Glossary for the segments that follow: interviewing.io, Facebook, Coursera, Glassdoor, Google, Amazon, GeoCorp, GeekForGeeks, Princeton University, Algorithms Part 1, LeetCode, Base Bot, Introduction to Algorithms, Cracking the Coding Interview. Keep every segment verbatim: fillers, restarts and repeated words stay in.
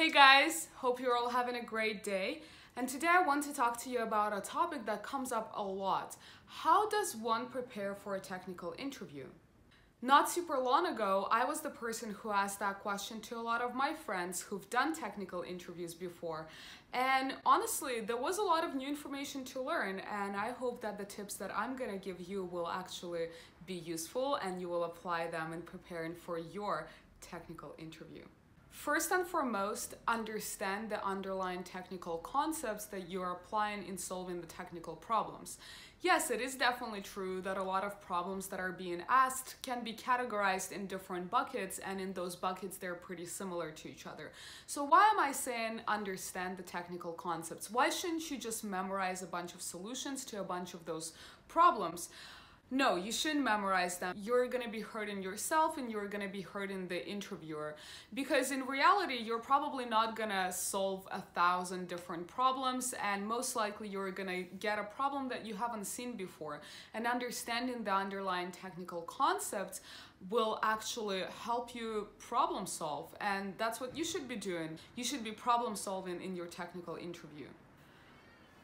Hey guys, hope you're all having a great day. And today I want to talk to you about a topic that comes up a lot. How does one prepare for a technical interview? Not super long ago, I was the person who asked that question to a lot of my friends who've done technical interviews before. And honestly, there was a lot of new information to learn, and I hope that the tips that I'm gonna give you will actually be useful and you will apply them in preparing for your technical interview. First and foremost, understand the underlying technical concepts that you're applying in solving the technical problems. Yes, it is definitely true that a lot of problems that are being asked can be categorized in different buckets, and in those buckets they're pretty similar to each other. So why am I saying understand the technical concepts? Why shouldn't you just memorize a bunch of solutions to a bunch of those problems? No, you shouldn't memorize them. You're gonna be hurting yourself and you're gonna be hurting the interviewer, because in reality, you're probably not gonna solve a thousand different problems, and most likely you're gonna get a problem that you haven't seen before. And understanding the underlying technical concepts will actually help you problem solve, and that's what you should be doing. You should be problem solving in your technical interview.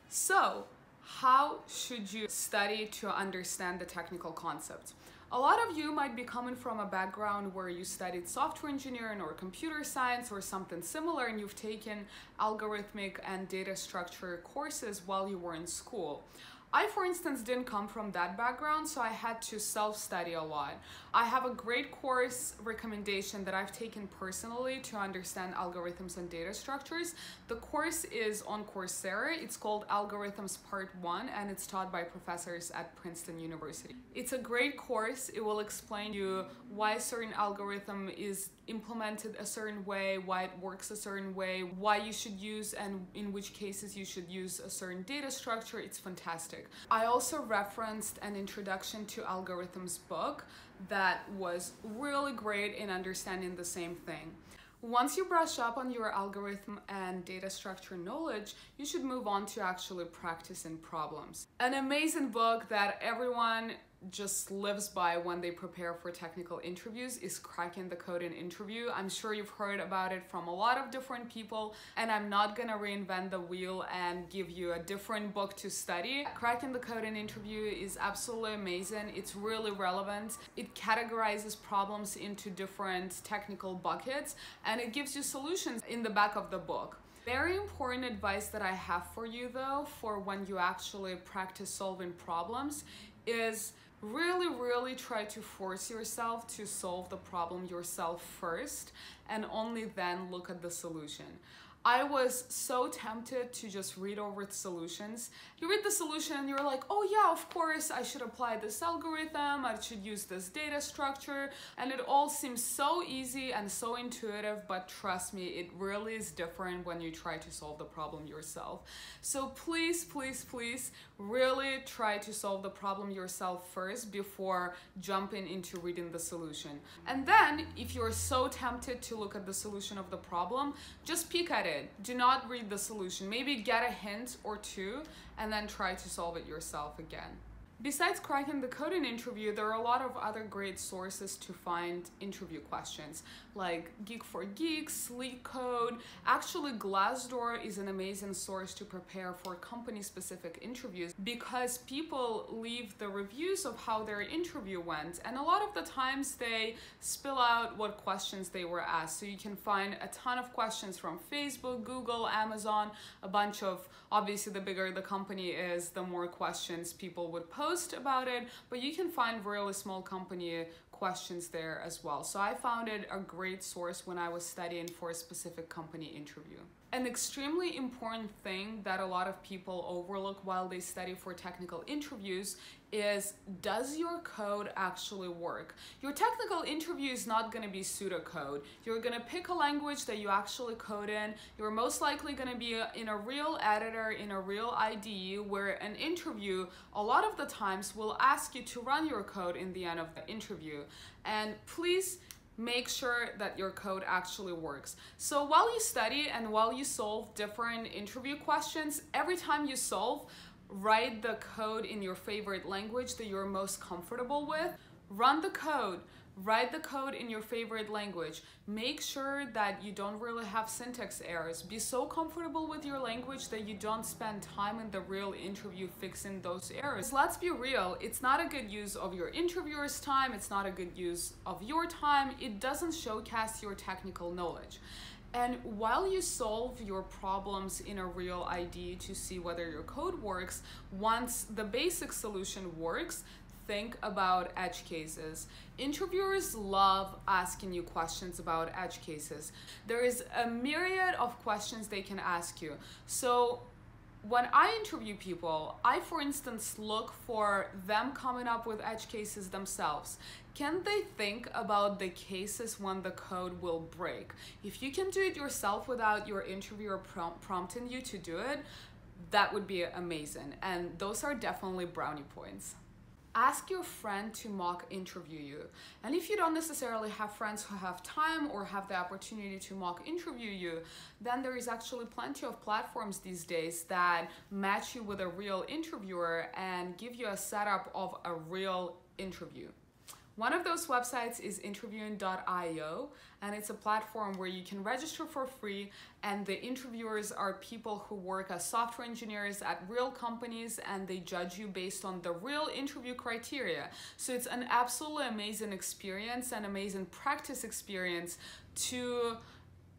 So, how should you study to understand the technical concepts? A lot of you might be coming from a background where you studied software engineering or computer science or something similar, and you've taken algorithmic and data structure courses while you were in school. I, for instance, didn't come from that background, so I had to self-study a lot. I have a great course recommendation that I've taken personally to understand algorithms and data structures. The course is on Coursera. It's called Algorithms Part one, and it's taught by professors at Princeton University. It's a great course. It will explain to you why a certain algorithm is implemented a certain way, why it works a certain way, why you should use and in which cases you should use a certain data structure. It's fantastic. I also referenced an Introduction to Algorithms book that was really great in understanding the same thing. Once you brush up on your algorithm and data structure knowledge, you should move on to actually practicing problems. An amazing book that everyone just lives by when they prepare for technical interviews is Cracking the Coding Interview. I'm sure you've heard about it from a lot of different people, and I'm not gonna reinvent the wheel and give you a different book to study. Cracking the Coding Interview is absolutely amazing. It's really relevant. It categorizes problems into different technical buckets, and it gives you solutions in the back of the book. Very important advice that I have for you, though, for when you actually practice solving problems is really, really try to force yourself to solve the problem yourself first, and only then look at the solution. I was so tempted to just read over the solutions. You read the solution and you're like, oh yeah, of course, I should apply this algorithm, I should use this data structure, and it all seems so easy and so intuitive, but trust me, it really is different when you try to solve the problem yourself. So please, please, please, really try to solve the problem yourself first before jumping into reading the solution. And then, if you're so tempted to look at the solution of the problem, just peek at it. Do not read the solution. Maybe get a hint or two and then try to solve it yourself again. Besides Cracking the Coding Interview, there are a lot of other great sources to find interview questions, like GeekForGeeks, LeetCode. Actually, Glassdoor is an amazing source to prepare for company-specific interviews, because people leave the reviews of how their interview went, and a lot of the times they spill out what questions they were asked. So you can find a ton of questions from Facebook, Google, Amazon, a bunch of, obviously the bigger the company is, the more questions people would post about it, but you can find really small company questions there as well. So I found it a great source when I was studying for a specific company interview. An extremely important thing that a lot of people overlook while they study for technical interviews is, does your code actually work? Your technical interview is not going to be pseudocode. You're going to pick a language that you actually code in. You're most likely going to be in a real editor, in a real I D E, where an interview a lot of the times will ask you to run your code in the end of the interview. And please make sure that your code actually works. So while you study and while you solve different interview questions, every time you solve, write the code in your favorite language that you're most comfortable with. Run the code. Write the code in your favorite language. Make sure that you don't really have syntax errors. Be so comfortable with your language that you don't spend time in the real interview fixing those errors. Let's be real, it's not a good use of your interviewer's time, it's not a good use of your time, it doesn't showcase your technical knowledge. And while you solve your problems in a real I D to see whether your code works, once the basic solution works, think about edge cases. Interviewers love asking you questions about edge cases. There is a myriad of questions they can ask you. So when I interview people, I, for instance, look for them coming up with edge cases themselves. Can they think about the cases when the code will break? If you can do it yourself without your interviewer prom- prompting you to do it, that would be amazing. And those are definitely brownie points. Ask your friend to mock interview you. And if you don't necessarily have friends who have time or have the opportunity to mock interview you, then there is actually plenty of platforms these days that match you with a real interviewer and give you a setup of a real interview. One of those websites is interviewing dot i o, and it's a platform where you can register for free, and the interviewers are people who work as software engineers at real companies, and they judge you based on the real interview criteria. So it's an absolutely amazing experience, an amazing practice experience to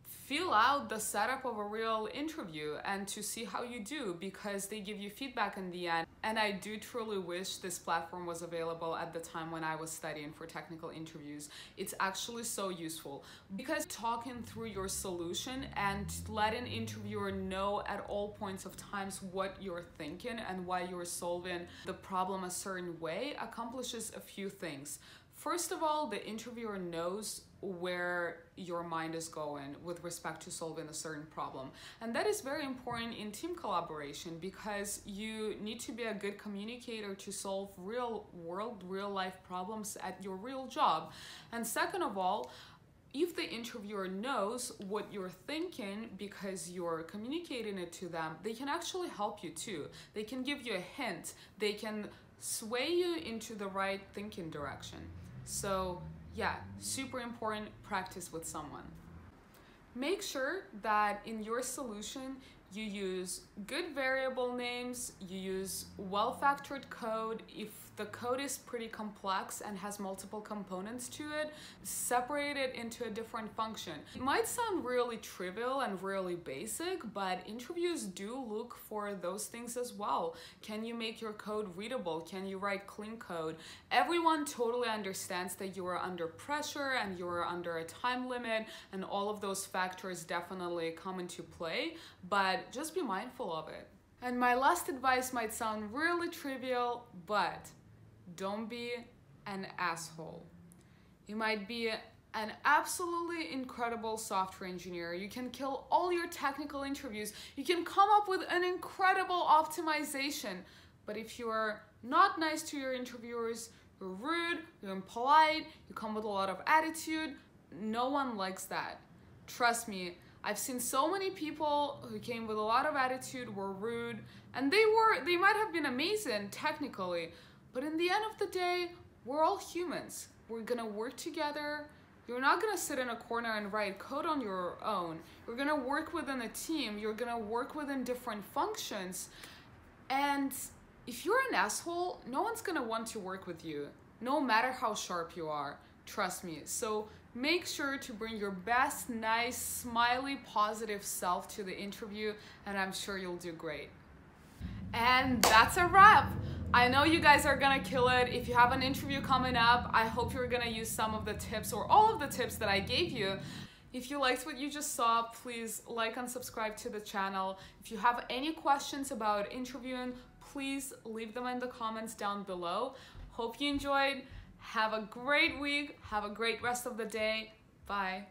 fill out the setup of a real interview and to see how you do, because they give you feedback in the end. And I do truly wish this platform was available at the time when I was studying for technical interviews. It's actually so useful, because talking through your solution and letting an interviewer know at all points of times what you're thinking and why you're solving the problem a certain way accomplishes a few things. First of all, the interviewer knows where your mind is going with respect to solving a certain problem. And that is very important in team collaboration, because you need to be a good communicator to solve real world, real life problems at your real job. And second of all, if the interviewer knows what you're thinking because you're communicating it to them, they can actually help you too. They can give you a hint. They can sway you into the right thinking direction. So yeah, super important, practice with someone. Make sure that in your solution, you use good variable names, you use well-factored code. If the code is pretty complex and has multiple components to it, separate it into a different function. It might sound really trivial and really basic, but interviews do look for those things as well. Can you make your code readable? Can you write clean code? Everyone totally understands that you are under pressure and you are under a time limit, and all of those factors definitely come into play, but just be mindful of it. And my last advice might sound really trivial, but don't be an asshole. You might be an absolutely incredible software engineer. You can kill all your technical interviews. You can come up with an incredible optimization. But if you're not nice to your interviewers, you're rude, you're impolite, you come with a lot of attitude, no one likes that. Trust me, I've seen so many people who came with a lot of attitude, were rude, and they were, they might have been amazing technically, but in the end of the day, we're all humans. We're gonna work together. You're not gonna sit in a corner and write code on your own. You're gonna work within a team. You're gonna work within different functions. And if you're an asshole, no one's gonna want to work with you, no matter how sharp you are. Trust me. So make sure to bring your best, nice, smiley, positive self to the interview, and I'm sure you'll do great. And that's a wrap. I know you guys are gonna kill it. If you have an interview coming up, I hope you're gonna use some of the tips or all of the tips that I gave you. If you liked what you just saw, please like and subscribe to the channel. If you have any questions about interviewing, please leave them in the comments down below. Hope you enjoyed. Have a great week. Have a great rest of the day. Bye.